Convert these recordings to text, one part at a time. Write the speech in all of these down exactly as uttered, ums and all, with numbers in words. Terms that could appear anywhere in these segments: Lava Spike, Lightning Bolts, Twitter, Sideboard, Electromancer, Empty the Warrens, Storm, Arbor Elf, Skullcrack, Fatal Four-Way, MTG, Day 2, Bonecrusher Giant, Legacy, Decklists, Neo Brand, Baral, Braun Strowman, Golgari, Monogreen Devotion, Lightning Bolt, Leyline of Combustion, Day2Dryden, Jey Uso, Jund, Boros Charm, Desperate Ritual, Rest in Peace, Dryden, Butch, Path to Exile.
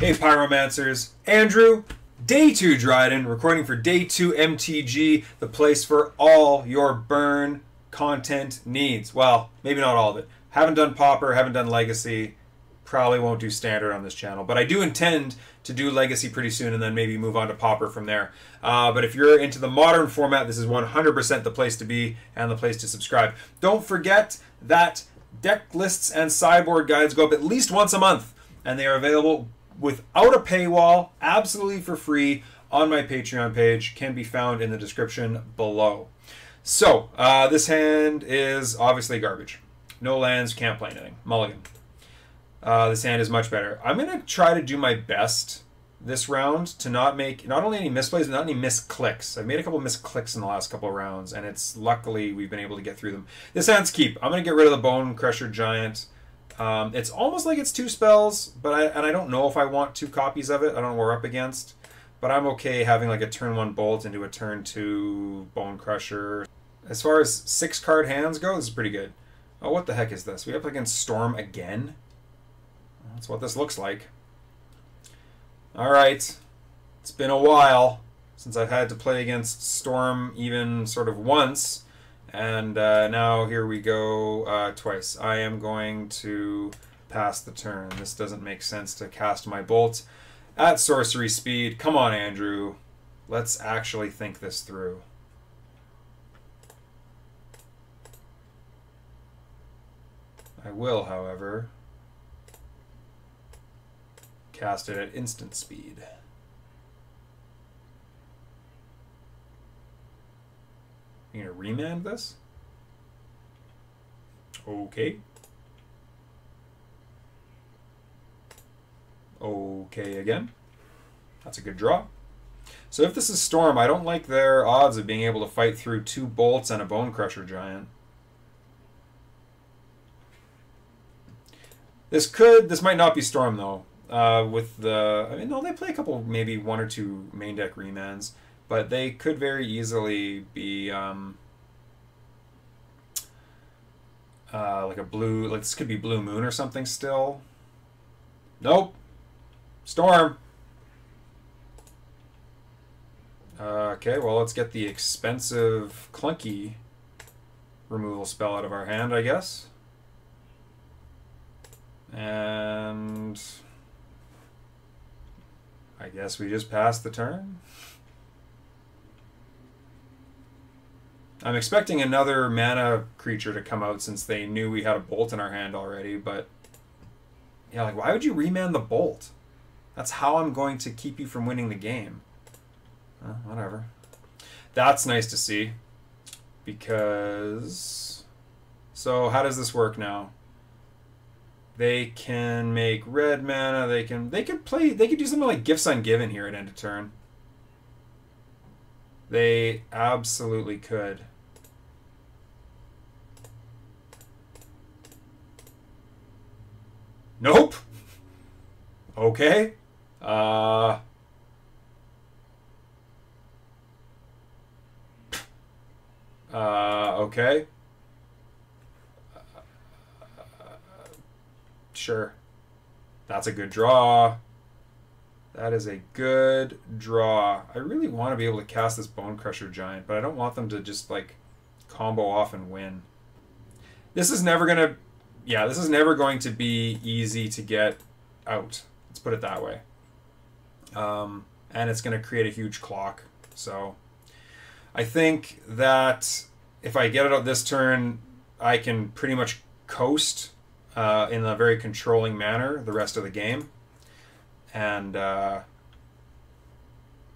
Hey Pyromancers, Andrew, Day two Dryden, recording for Day two M T G, the place for all your burn content needs. Well, maybe not all of it. Haven't done Pauper, haven't done Legacy, probably won't do Standard on this channel, but I do intend to do Legacy pretty soon and then maybe move on to Pauper from there. Uh, but if you're into the modern format, this is one hundred percent the place to be and the place to subscribe. Don't forget that deck lists and sideboard guides go up at least once a month, and they are available without a paywall, absolutely for free, on my Patreon page. Can be found in the description below. So, uh, this hand is obviously garbage. No lands, can't play anything. Mulligan. Uh, this hand is much better. I'm going to try to do my best this round to not make, not only any misplays, but not any misclicks. I've made a couple misclicks in the last couple of rounds, and it's luckily we've been able to get through them. This hand's keep. I'm going to get rid of the Bonecrusher Giant. Um, it's almost like it's two spells, but I, and I don't know if I want two copies of it. I don't know what we're up against, but I'm okay having like a turn one Bolt into a turn two Bonecrusher. As far as six card hands go, this is pretty good. Oh, what the heck is this? We up against Storm again? That's what this looks like. All right, it's been a while since I've had to play against Storm even sort of once. And uh, now here we go uh, twice. I am going to pass the turn. This doesn't make sense to cast my Bolt at sorcery speed. Come on, Andrew. Let's actually think this through. I will, however, cast it at instant speed. You're going to remand this? Okay. Okay again. That's a good draw. So if this is Storm, I don't like their odds of being able to fight through two Bolts and a Bonecrusher Giant. This could, this might not be Storm though. Uh, with the, I mean, no, they play a couple, maybe one or two main deck remands. But they could very easily be um, uh, like a blue, like this could be Blue Moon or something still. Nope. Storm. Uh, okay, well, let's get the expensive, clunky removal spell out of our hand, I guess. And I guess we just passed the turn. I'm expecting another mana creature to come out since they knew we had a Bolt in our hand already, but yeah, like, why would you remand the Bolt? That's how I'm going to keep you from winning the game. Well, whatever. That's nice to see, because... So how does this work now? They can make red mana, they can... They could play... They could do something like Gifts Ungiven here at end of turn. They absolutely could. Nope. Okay. Uh, uh, okay. Uh, sure. That's a good draw. That is a good draw. I really want to be able to cast this Bonecrusher Giant, but I don't want them to just, like, combo off and win. This is never going to... Yeah, this is never going to be easy to get out. Let's put it that way. Um, and it's going to create a huge clock. So I think that if I get it out this turn, I can pretty much coast uh, in a very controlling manner the rest of the game. And, uh,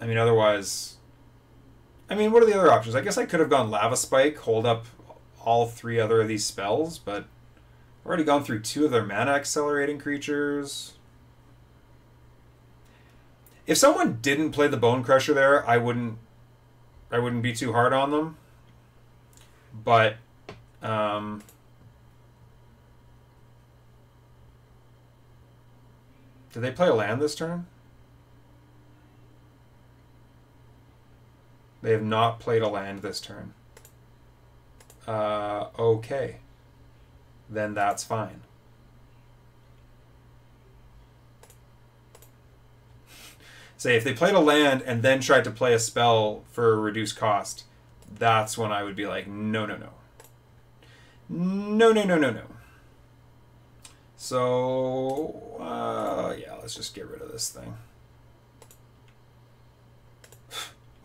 I mean, otherwise, I mean, what are the other options? I guess I could have gone Lava Spike, hold up all three other of these spells, but I've already gone through two of their mana accelerating creatures. If someone didn't play the Bonecrusher there, I wouldn't, I wouldn't be too hard on them. But, um... Did they play a land this turn? They have not played a land this turn. Uh, okay. Then that's fine. say if they played a land and then tried to play a spell for a reduced cost, that's when I would be like, no, no, no. No, no, no, no, no. So, uh, yeah, let's just get rid of this thing.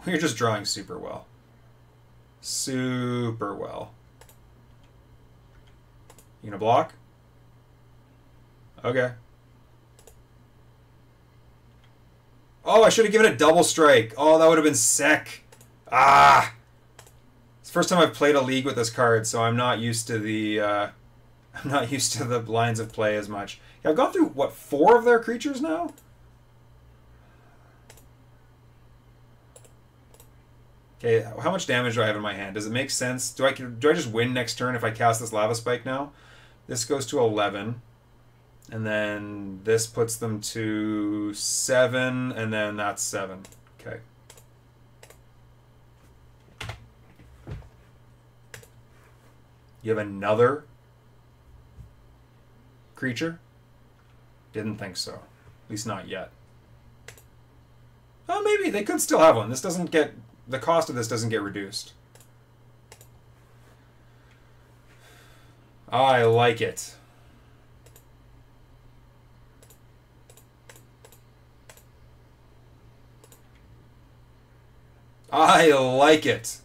We're just drawing super well. Super well. You gonna block? Okay. Oh, I should have given it double strike. Oh, that would have been sick. Ah! It's the first time I've played a league with this card, so I'm not used to the uh, I'm not used to the lines of play as much. Yeah, I've gone through, what, four of their creatures now? Okay, how much damage do I have in my hand? Does it make sense? Do I, do I just win next turn if I cast this Lava Spike now? This goes to eleven. And then this puts them to seven, and then that's seven. Okay. You have another creature? Didn't think so. At least not yet. Oh, maybe. They could still have one. This doesn't get... The cost of this doesn't get reduced. I like it. I like it.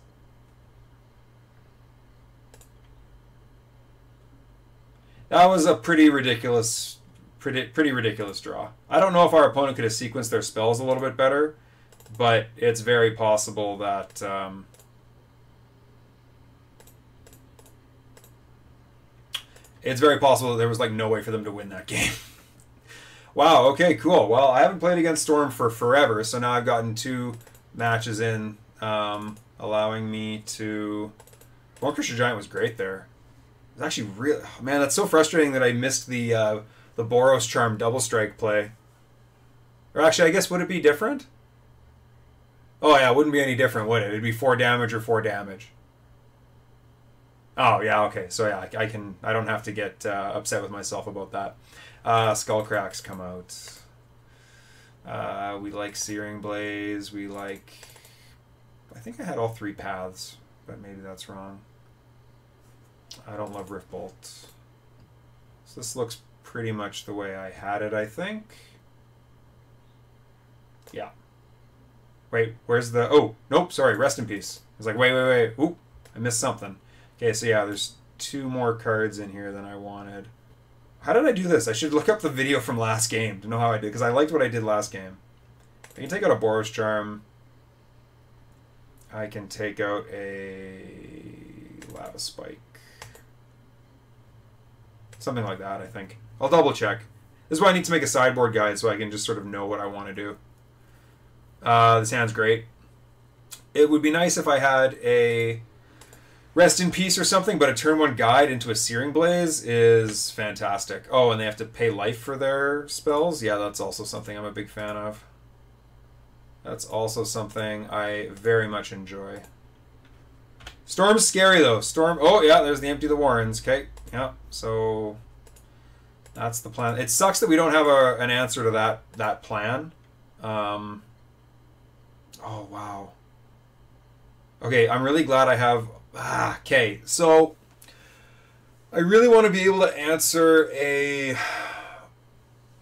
That was a pretty ridiculous, pretty, pretty ridiculous draw. I don't know if our opponent could have sequenced their spells a little bit better, but it's very possible that um, it's very possible that there was like no way for them to win that game. Wow. Okay. Cool. Well, I haven't played against Storm for forever, so now I've gotten two matches in, um, allowing me to. Bonecrusher Giant was great there. It was actually really, oh, man. That's so frustrating that I missed the uh, the Boros Charm double strike play. Or actually, I guess would it be different? Oh, yeah, it wouldn't be any different, would it? It'd be four damage or four damage. Oh, yeah, okay. So, yeah, I, I can. I don't have to get uh, upset with myself about that. Uh, Skullcracks come out. Uh, we like Searing Blaze. We like... I think I had all three paths, but maybe that's wrong. I don't love Rift Bolt. So this looks pretty much the way I had it, I think. Yeah. Wait, where's the... Oh, nope, sorry, Rest in Peace. I was like, wait, wait, wait. Oop, I missed something. Okay, so yeah, there's two more cards in here than I wanted. How did I do this? I should look up the video from last game to know how I did, because I liked what I did last game. I can take out a Boros Charm. I can take out a Lava Spike. Something like that, I think. I'll double check. This is why I need to make a sideboard guide, so I can just sort of know what I want to do. Uh, this hand's great. It would be nice if I had a Rest in Peace or something, but a turn one guide into a Searing Blaze is fantastic. Oh, and they have to pay life for their spells? Yeah, that's also something I'm a big fan of. That's also something I very much enjoy. Storm's scary, though. Storm... Oh, yeah, there's the Empty the Warrens. Okay, yeah, so... That's the plan. It sucks that we don't have a, an answer to that, that plan. Um... Oh, wow. Okay, I'm really glad I have... Ah, okay, so I really want to be able to answer a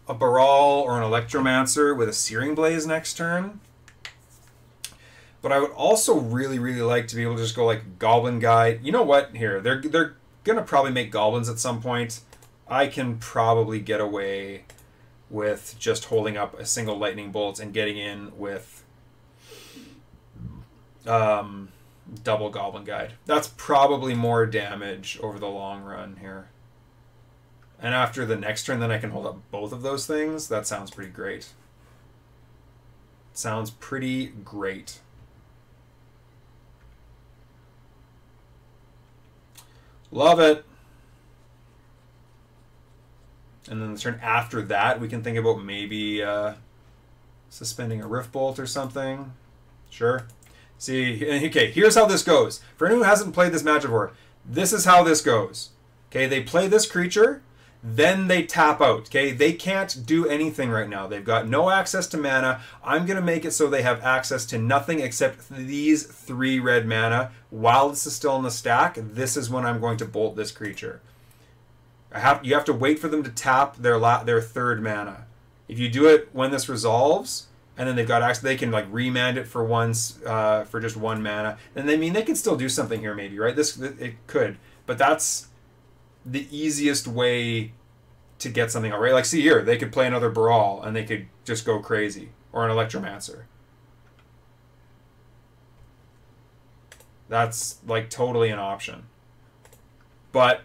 a Baral or an Electromancer with a Searing Blaze next turn. But I would also really, really like to be able to just go, like, Goblin Guide. You know what? Here, they're, they're going to probably make Goblins at some point. I can probably get away with just holding up a single Lightning Bolt and getting in with... Um, double Goblin Guide. That's probably more damage over the long run here. And after the next turn, then I can hold up both of those things. That sounds pretty great. Sounds pretty great. Love it. And then the turn after that, we can think about maybe uh, suspending a Rift Bolt or something. Sure. See, okay, here's how this goes. For anyone who hasn't played this match before, this is how this goes. Okay, they play this creature, then they tap out, okay? They can't do anything right now. They've got no access to mana. I'm going to make it so they have access to nothing except these three red mana. While this is still in the stack, this is when I'm going to bolt this creature. I have, you have to wait for them to tap their la their third mana. If you do it when this resolves, and then they've got access, they can like remand it for once, uh, for just one mana. And they mean they can still do something here maybe, right? This, it could, but that's the easiest way to get something out, right? Like, see here, they could play another Baral and they could just go crazy, or an Electromancer. That's like totally an option. But,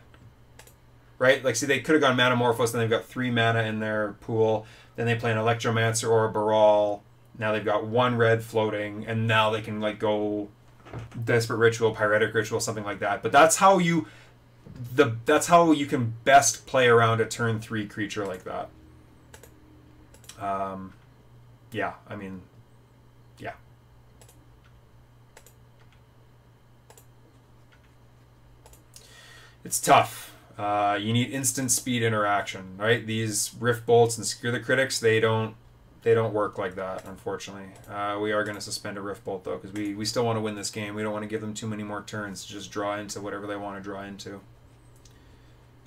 right? Like, see, they could have gone Metamorphose, then they've got three mana in their pool, then they play an Electromancer or a Baral, now they've got one red floating, and now they can like go Desperate Ritual, Pyretic Ritual, something like that. But that's how you... The, that's how you can best play around a turn three creature like that. Um, yeah, I mean, yeah. It's tough. Uh, you need instant speed interaction, right? These Rift Bolts and Secure the Critics, they don't, they don't work like that, unfortunately. Uh, we are going to suspend a Rift Bolt, though, because we, we still want to win this game. We don't want to give them too many more turns to just draw into whatever they want to draw into,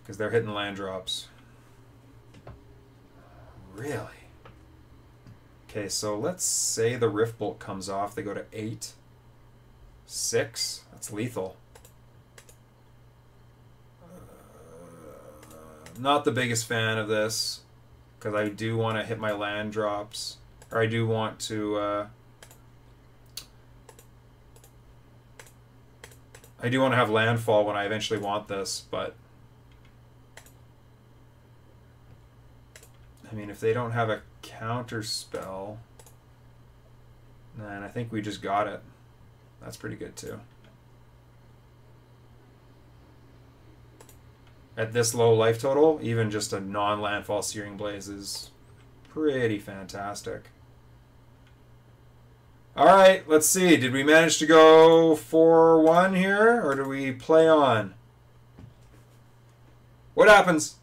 because they're hitting land drops. Really? Okay, so let's say the Rift Bolt comes off. They go to eight. Six. That's lethal. Uh, not the biggest fan of this, because I do want to hit my land drops. Or I do want to... Uh, I do want to have landfall when I eventually want this, but... I mean, if they don't have a counter spell, then I think we just got it. That's pretty good too. At this low life total, even just a non-landfall Searing Blaze is pretty fantastic. All right, let's see. Did we manage to go four one here, or do we play on? What happens?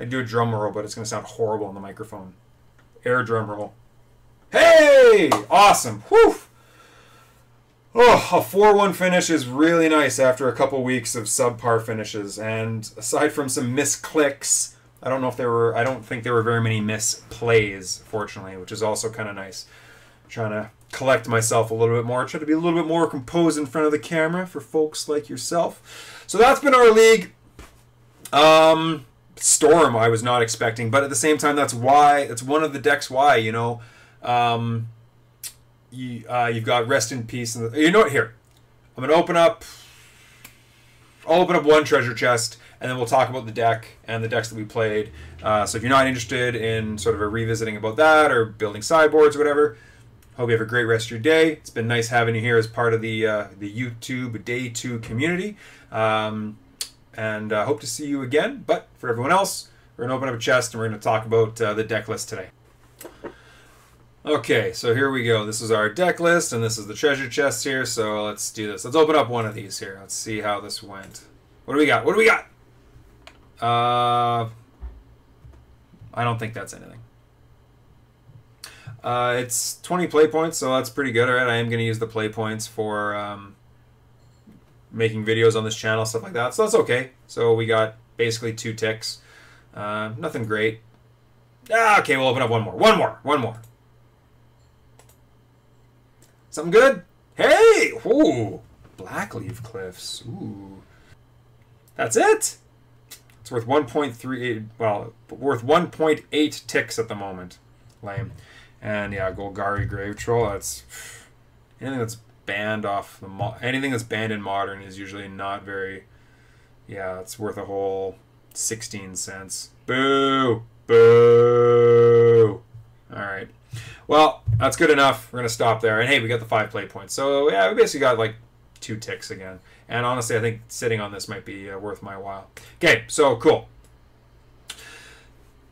I do a drum roll, but it's going to sound horrible on the microphone. Air drum roll. Hey! Awesome. Whew! Oh, a four one finish is really nice after a couple weeks of subpar finishes. And aside from some misclicks, I don't know if there were, I don't think there were very many misplays, fortunately, which is also kind of nice. I'm trying to collect myself a little bit more. Try to be a little bit more composed in front of the camera for folks like yourself. So that's been our league. Um... Storm I was not expecting, but at the same time, that's why it's one of the decks why, you know, um you uh you've got Rest in Peace, and you know what, here I'm gonna open up I'll open up one treasure chest, and then we'll talk about the deck and the decks that we played, uh so if you're not interested in sort of a revisiting about that or building sideboards or whatever, hope you have a great rest of your day. It's been nice having you here as part of the uh the YouTube Day two community. um And uh, hope to see you again. But for everyone else, we're going to open up a chest and we're going to talk about uh, the deck list today. Okay, so here we go. This is our deck list, and this is the treasure chest here. So let's do this. Let's open up one of these here. Let's see how this went. What do we got? What do we got? Uh, I don't think that's anything. Uh, it's twenty play points, so that's pretty good. All right, I am going to use the play points for... Um, making videos on this channel, stuff like that, so that's okay. So we got basically two ticks, uh, nothing great. Ah, okay, we'll open up one more, one more, one more. Something good. Hey, ooh, Blackleaf Cliffs. Ooh, that's it. It's worth one point three eight. Well, worth one point eight ticks at the moment. Lame. And yeah, Golgari Grave Troll. That's anything that's banned off the mo anything that's banned in Modern is usually not very, yeah, it's worth a whole sixteen cents. Boo, boo. All right, well, that's good enough. We're gonna stop there. And hey, we got the five play points, so yeah, we basically got like two ticks again. And honestly, I think sitting on this might be uh, worth my while. Okay, so cool.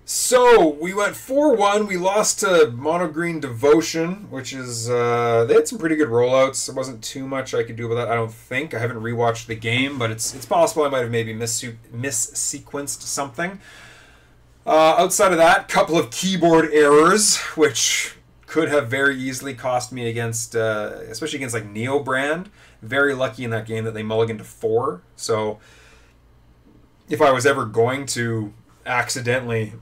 So, we went four one, we lost to Monogreen Devotion, which is, uh, they had some pretty good rollouts. There wasn't too much I could do about that, I don't think. I haven't rewatched the game, but it's it's possible I might have maybe mis missequenced something. Uh, outside of that, couple of keyboard errors, which could have very easily cost me against, uh, especially against like Neo Brand. Very lucky in that game that they mulliganed to four. So if I was ever going to accidentally,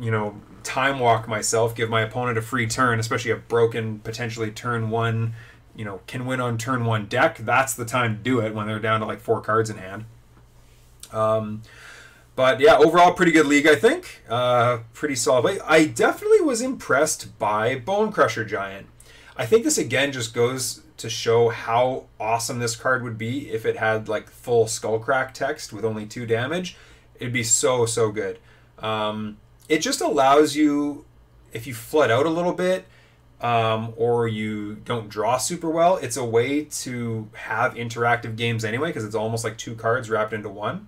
you know, time walk myself, give my opponent a free turn, especially a broken, potentially turn one, you know, can win on turn one deck, that's the time to do it when they're down to like four cards in hand. Um... But yeah, overall, pretty good league, I think. Uh, pretty solid. I definitely was impressed by Bonecrusher Giant. I think this, again, just goes to show how awesome this card would be if it had, like, full Skullcrack text with only two damage. It'd be so, so good. Um, it just allows you, if you flood out a little bit, um, or you don't draw super well, it's a way to have interactive games anyway, because it's almost like two cards wrapped into one.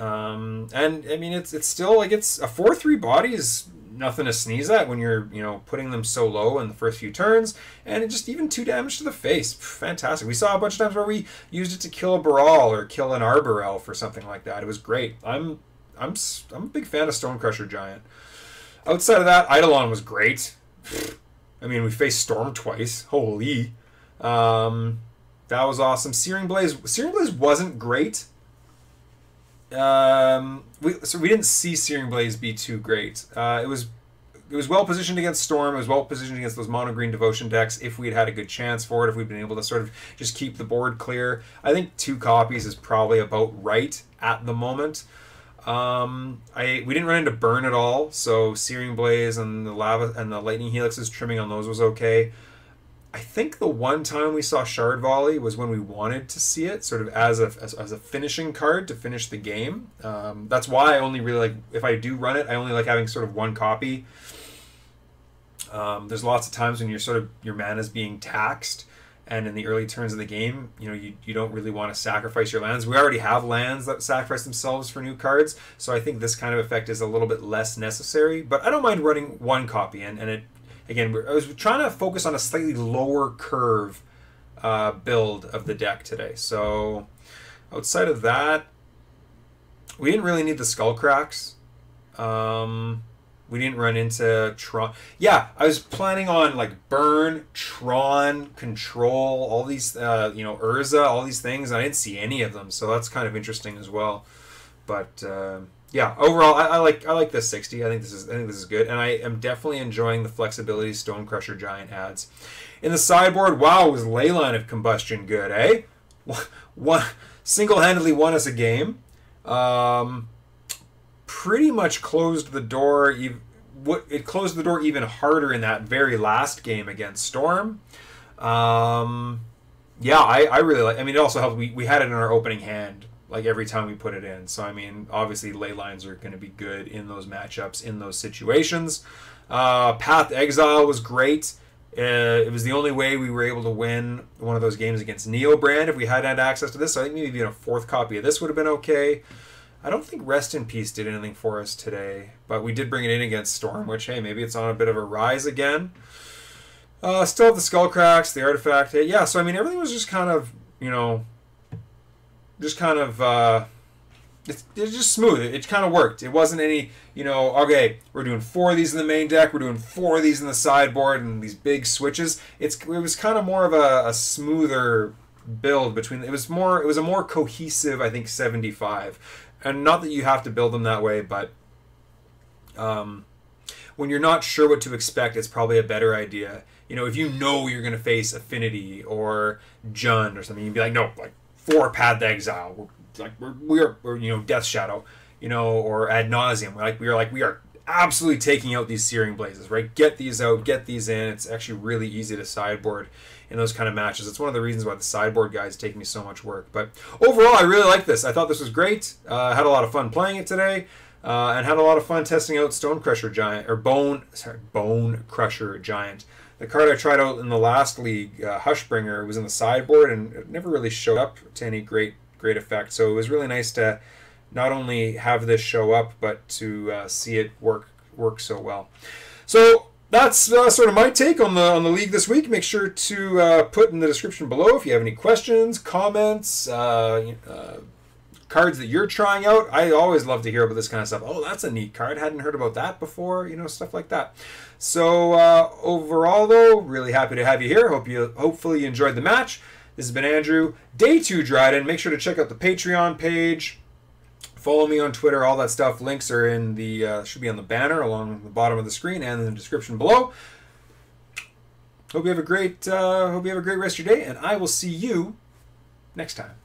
Um, and I mean, it's, it's still like, it's a four, three body is nothing to sneeze at when you're, you know, putting them so low in the first few turns, and it just even two damage to the face. Fantastic. We saw a bunch of times where we used it to kill a Baral or kill an Arbor Elf or something like that. It was great. I'm, I'm, I'm a big fan of Stormcrusher Giant. Outside of that, Eidolon was great. I mean, we faced Storm twice. Holy. Um, that was awesome. Searing Blaze, Searing Blaze wasn't great. Um, we so we didn't see Searing Blaze be too great. Uh, it was it was well positioned against Storm. It was well positioned against those Monogreen Devotion decks. If we'd had a good chance for it, if we'd been able to sort of just keep the board clear, I think two copies is probably about right at the moment. Um, I we didn't run into Burn at all, so Searing Blaze and the lava and the Lightning Helix's trimming on those was okay. I think the one time we saw Shard Volley was when we wanted to see it, sort of as a as, as a finishing card to finish the game. Um, that's why I only really like, if I do run it, I only like having sort of one copy. Um, there's lots of times when you're sort of your mana's being taxed, and in the early turns of the game, you know, you, you don't really want to sacrifice your lands. We already have lands that sacrifice themselves for new cards, so I think this kind of effect is a little bit less necessary. But I don't mind running one copy, and and it. Again, I was trying to focus on a slightly lower curve uh, build of the deck today. So outside of that, we didn't really need the Skullcracks. Um, we didn't run into Tron. Yeah, I was planning on like Burn, Tron, Control, all these, uh, you know, Urza, all these things. And I didn't see any of them, so that's kind of interesting as well. But... Uh, yeah, overall, I, I like I like this sixty. I think this is I think this is good, and I am definitely enjoying the flexibility Stonecrusher Giant adds. In the sideboard, wow, was Leyline of Combustion good, eh? One single-handedly won us a game. Um, pretty much closed the door. It closed the door even harder in that very last game against Storm. Um, yeah, I, I really like. I mean, it also helped. We we had it in our opening hand. Like every time we put it in. So, I mean, obviously ley lines are going to be good in those matchups, in those situations. Uh, Path to Exile was great. Uh, it was the only way we were able to win one of those games against Neo Brand if we hadn't had access to this. So I think maybe even a fourth copy of this would have been okay. I don't think Rest in Peace did anything for us today, but we did bring it in against Storm, which, hey, maybe it's on a bit of a rise again. Uh, still have the Skullcracks, the Artifact. Yeah, so, I mean, everything was just kind of, you know... just kind of, uh, it's, it's just smooth. It, it kind of worked. It wasn't any, you know, okay, we're doing four of these in the main deck, we're doing four of these in the sideboard, and these big switches. It's, it was kind of more of a, a smoother build between, it was more, it was a more cohesive, I think, seventy-five. And not that you have to build them that way, but, um, when you're not sure what to expect, it's probably a better idea. You know, if you know you're going to face Affinity or Jund or something, you'd be like, no, like, for Path to Exile, we're, like we're, we're, we're you know Death Shadow, you know, or Ad Nauseam. We're like we are like we are absolutely taking out these Searing Blazes, right? Get these out, get these in. It's actually really easy to sideboard in those kind of matches. It's one of the reasons why the sideboard guys take me so much work. But overall, I really like this. I thought this was great. Uh, had a lot of fun playing it today, uh, and had a lot of fun testing out Stonecrusher Giant or Bone sorry Bonecrusher Giant. The card I tried out in the last league, uh, Hushbringer, was in the sideboard and it never really showed up to any great great effect. So it was really nice to not only have this show up, but to uh, see it work work so well. So that's uh, sort of my take on the on the league this week. Make sure to uh, put in the description below if you have any questions, comments, uh, uh, cards that you're trying out. I always love to hear about this kind of stuff. Oh, that's a neat card. Hadn't heard about that before. You know, stuff like that. So uh, overall, though, really happy to have you here. Hope you, hopefully you enjoyed the match. This has been Andrew, Day two Dryden. Make sure to check out the Patreon page. Follow me on Twitter. All that stuff. Links are in the uh, should be on the banner along the bottom of the screen and in the description below. Hope you have a great uh, hope you have a great rest of your day, and I will see you next time.